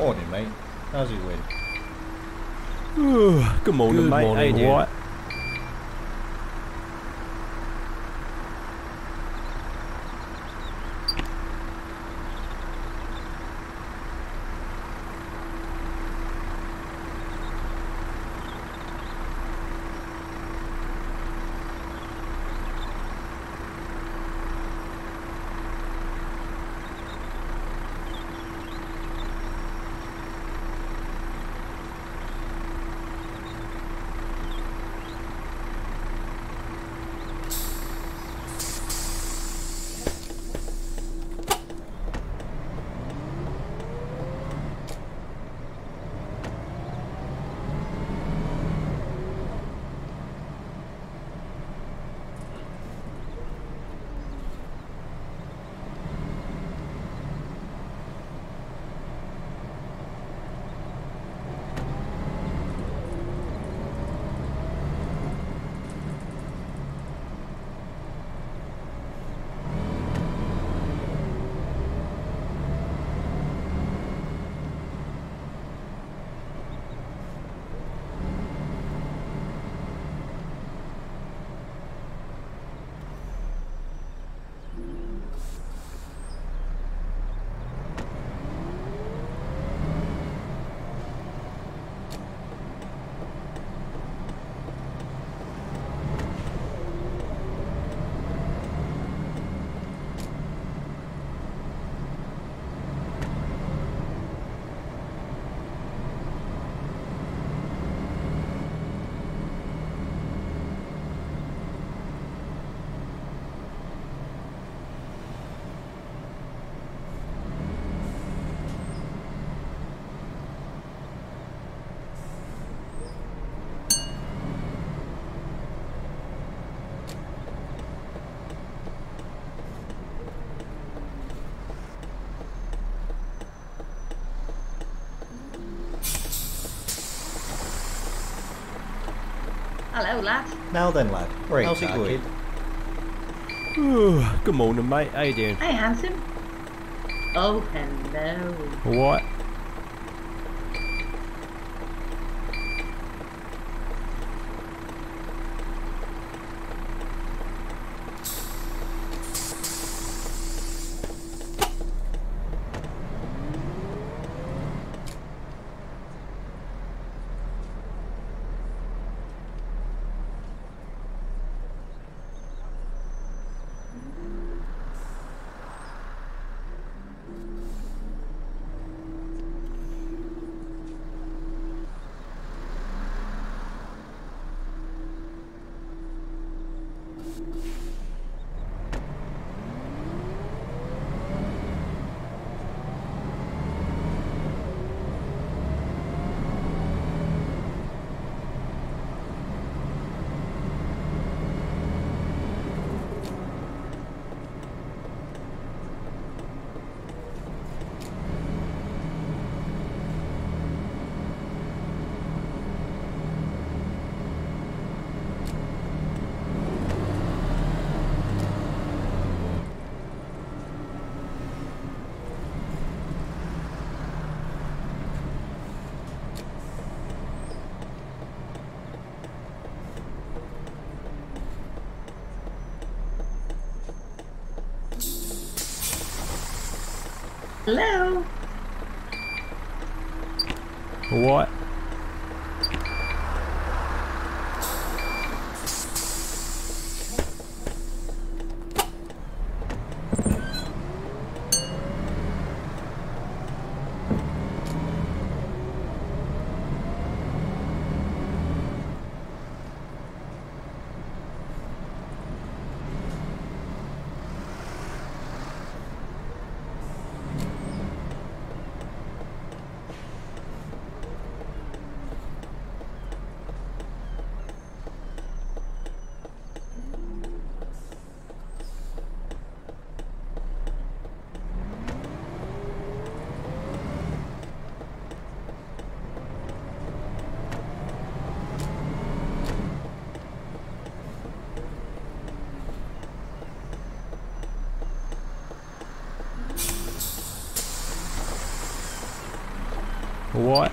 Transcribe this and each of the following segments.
Morning, mate. How's your week? Good morning, mate. How you doing? Hello, lad. Now then, lad. Great. How's it going? Good morning, mate. How you doing? Hey, handsome. Oh, hello. What? Hello. What? What?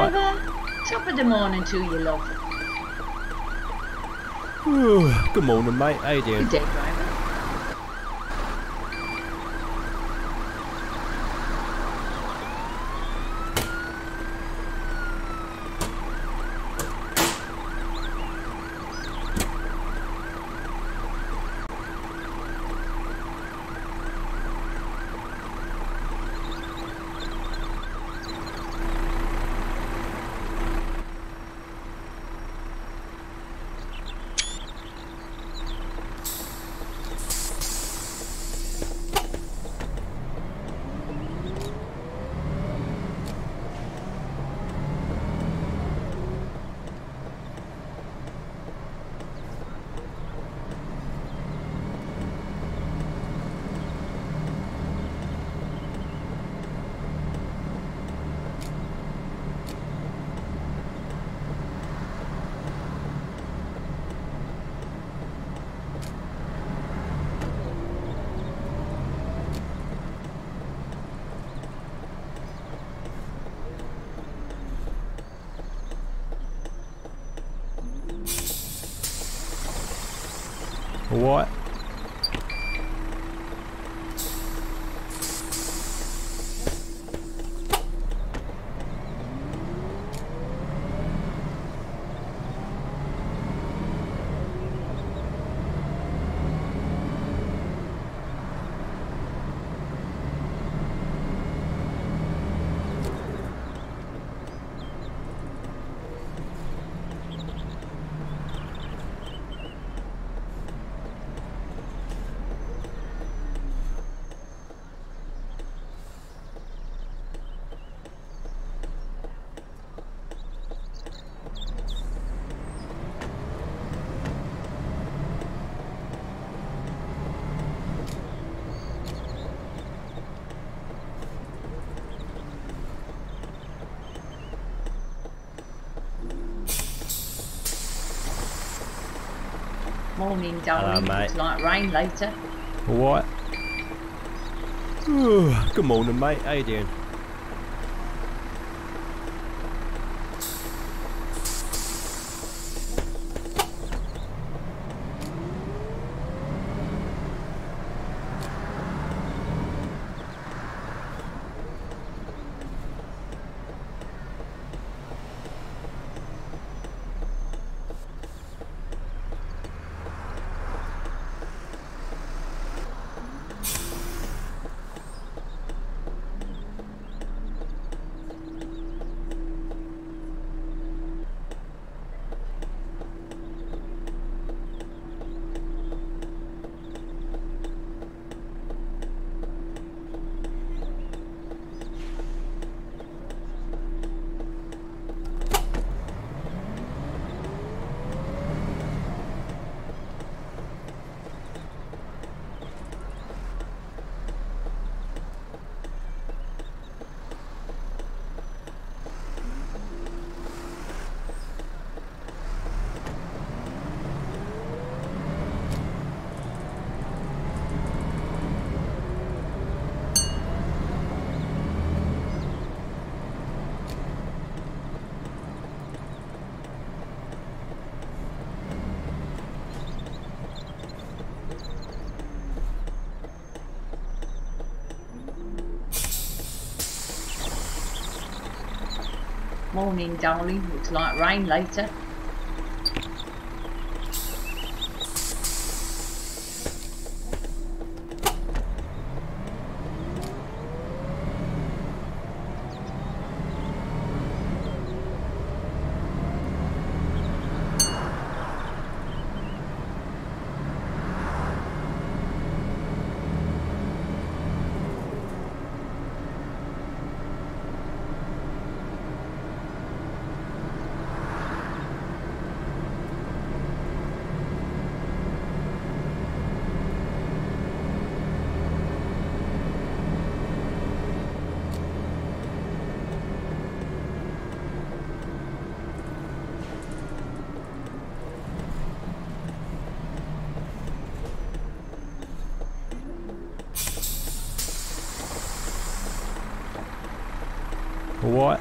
What? Top of the morning to you, love. Ooh, good morning, mate. How you doing? Good day, driver. What? Morning, darling. It's like rain later. What? Ooh, good morning, mate. How you doing? Morning, darling. Looks like rain later. What?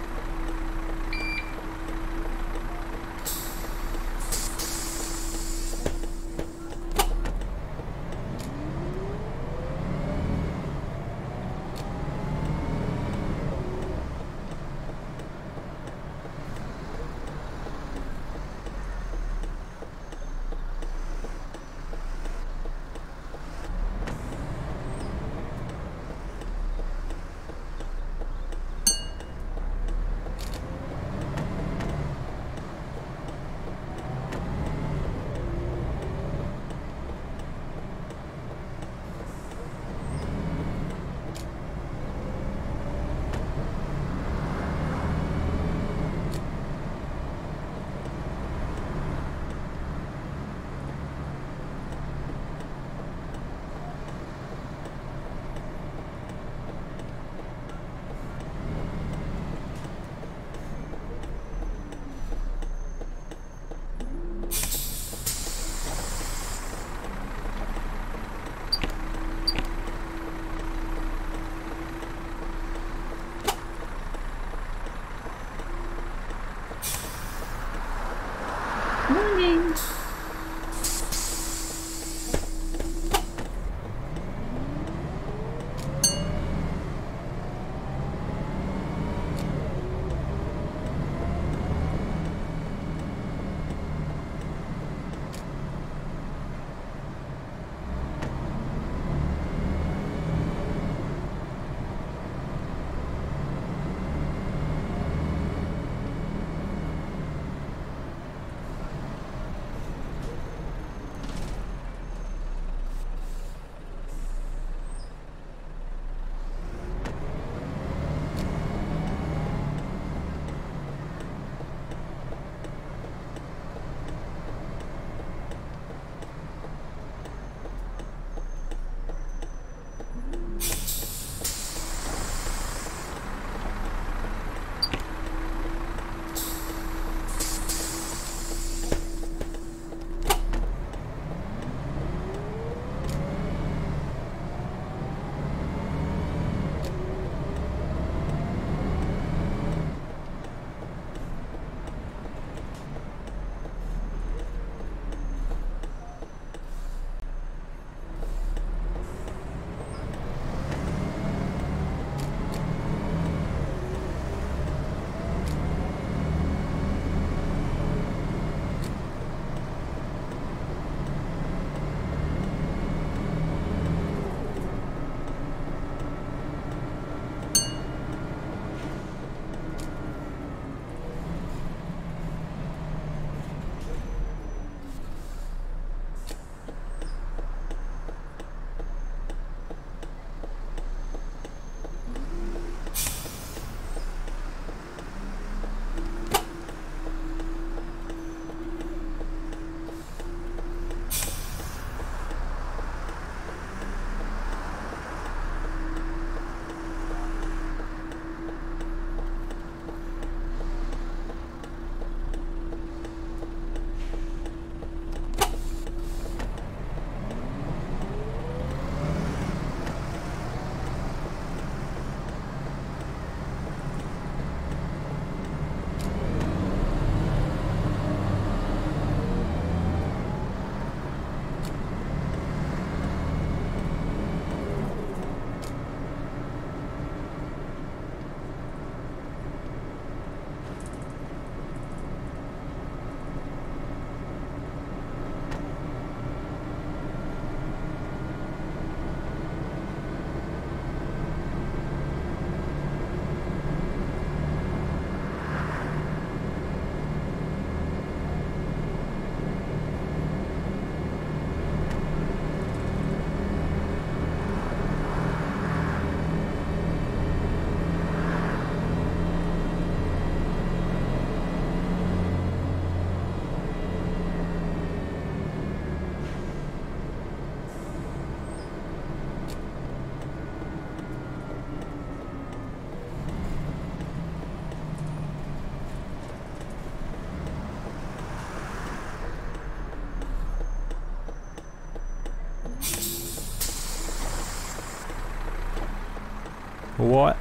What?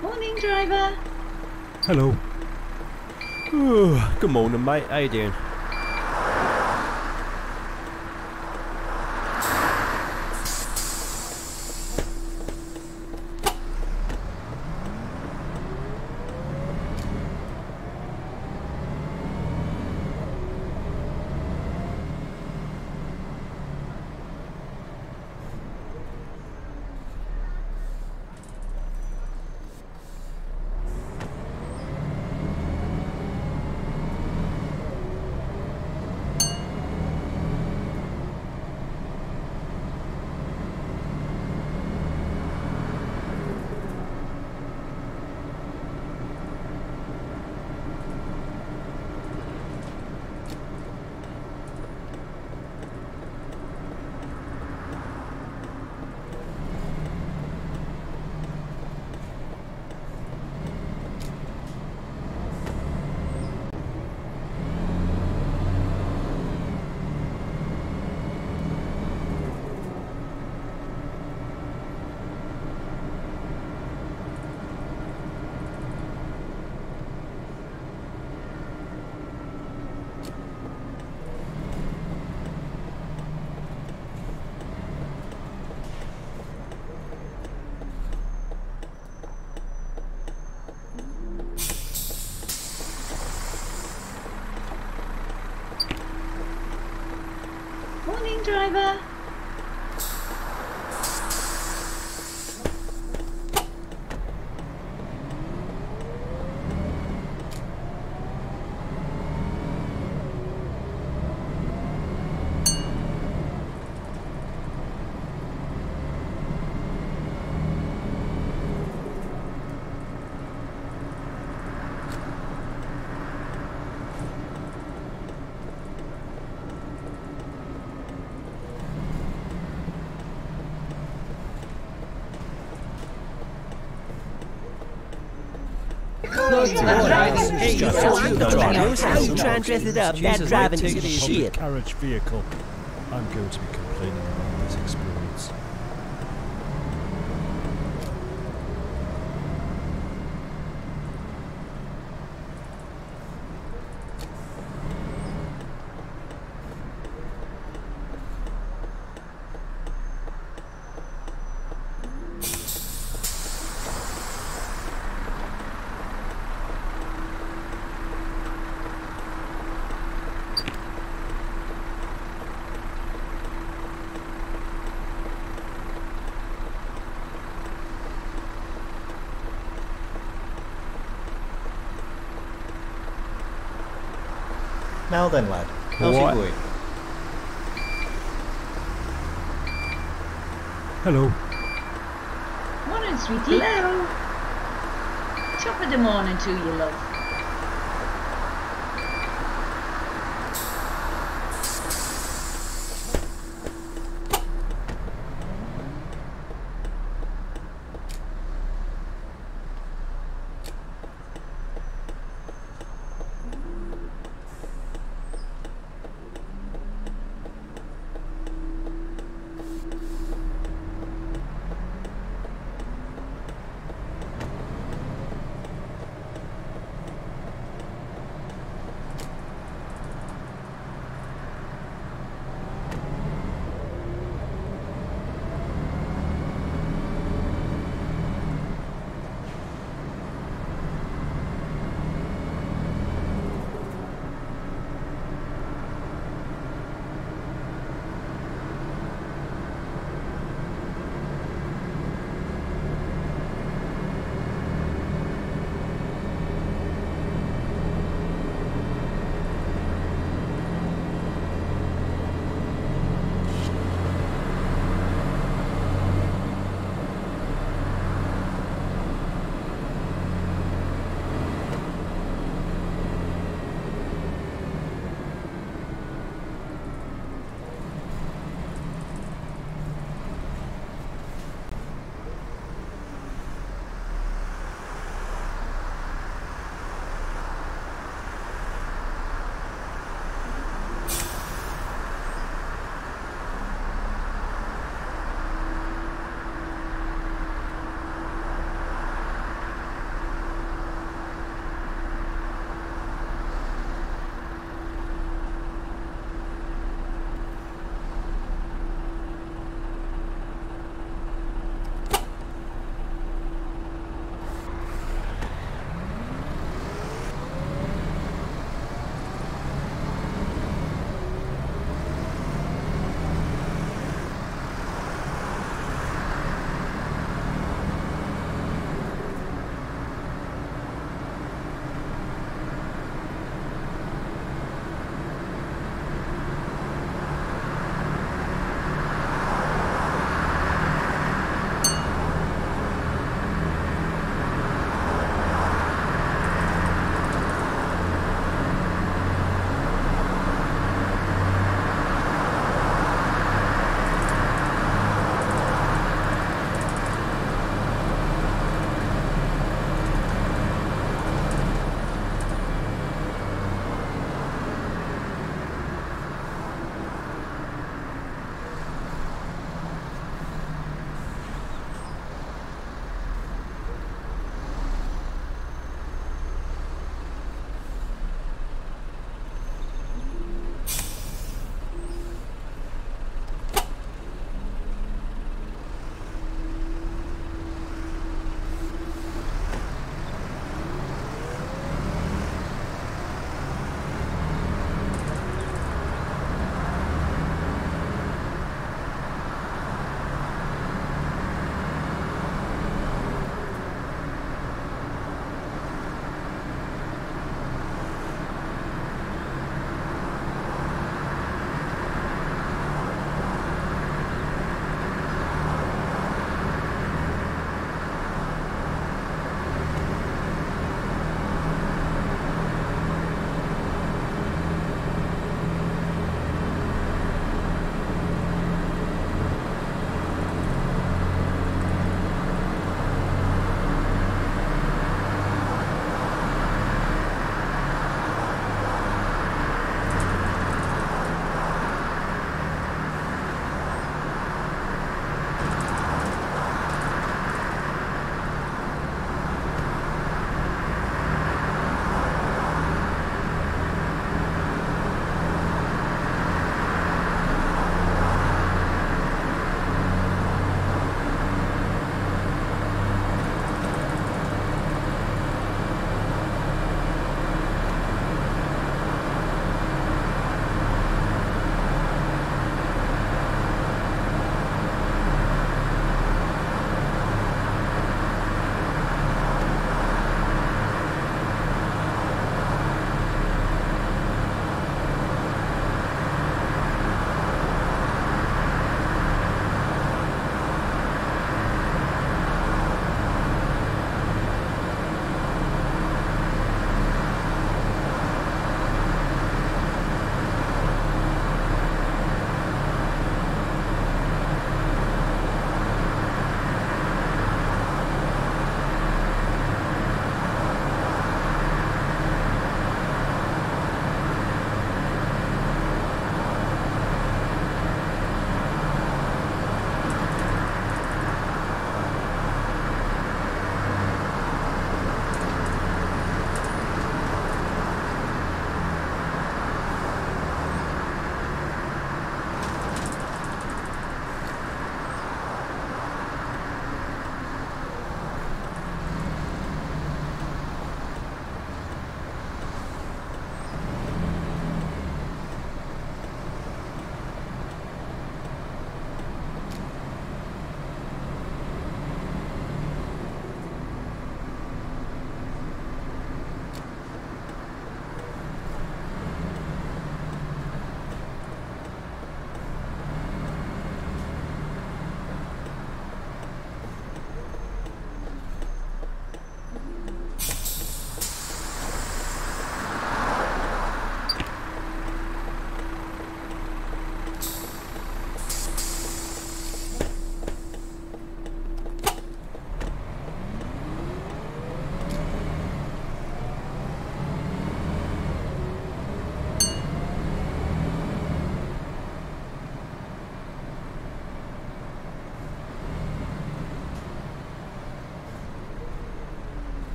Morning, driver. Hello. Good morning, mate. How you doing? Driver. I'm trying to dress it up. That driving is shit. Carriage vehicle. I'm going to be complaining about this experience. Now then, lad. How's your boy? Hello. Morning, sweetie. Hello. Top of the morning to you, love.